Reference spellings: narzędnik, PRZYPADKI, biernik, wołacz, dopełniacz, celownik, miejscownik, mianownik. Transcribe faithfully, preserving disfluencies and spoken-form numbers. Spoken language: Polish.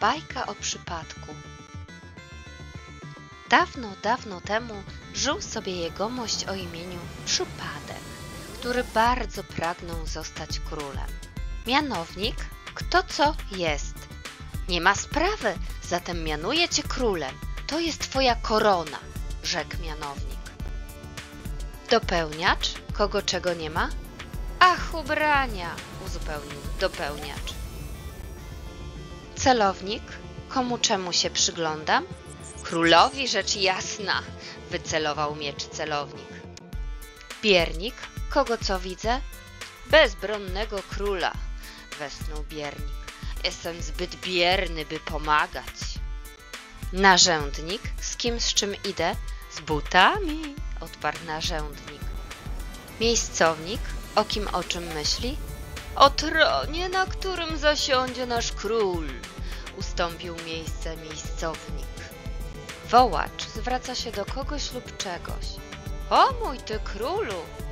Bajka o przypadku. Dawno, dawno temu żył sobie jegomość o imieniu Przypadek, który bardzo pragnął zostać królem. Mianownik, kto co jest. Nie ma sprawy, zatem mianuję cię królem. To jest twoja korona, rzekł mianownik. Dopełniacz, kogo czego nie ma? Ach, ubrania, uzupełnił dopełniacz. Celownik, komu czemu się przyglądam? Królowi rzecz jasna, wycelował miecz celownik. Biernik, kogo co widzę? Bezbronnego króla, westchnął biernik. Jestem zbyt bierny, by pomagać. Narzędnik, z kim z czym idę? Z butami, odparł narzędnik. Miejscownik, o kim o czym myśli? O tronie, na którym zasiądzie nasz król, ustąpił miejsce miejscownik. Wołacz zwraca się do kogoś lub czegoś. O mój ty królu!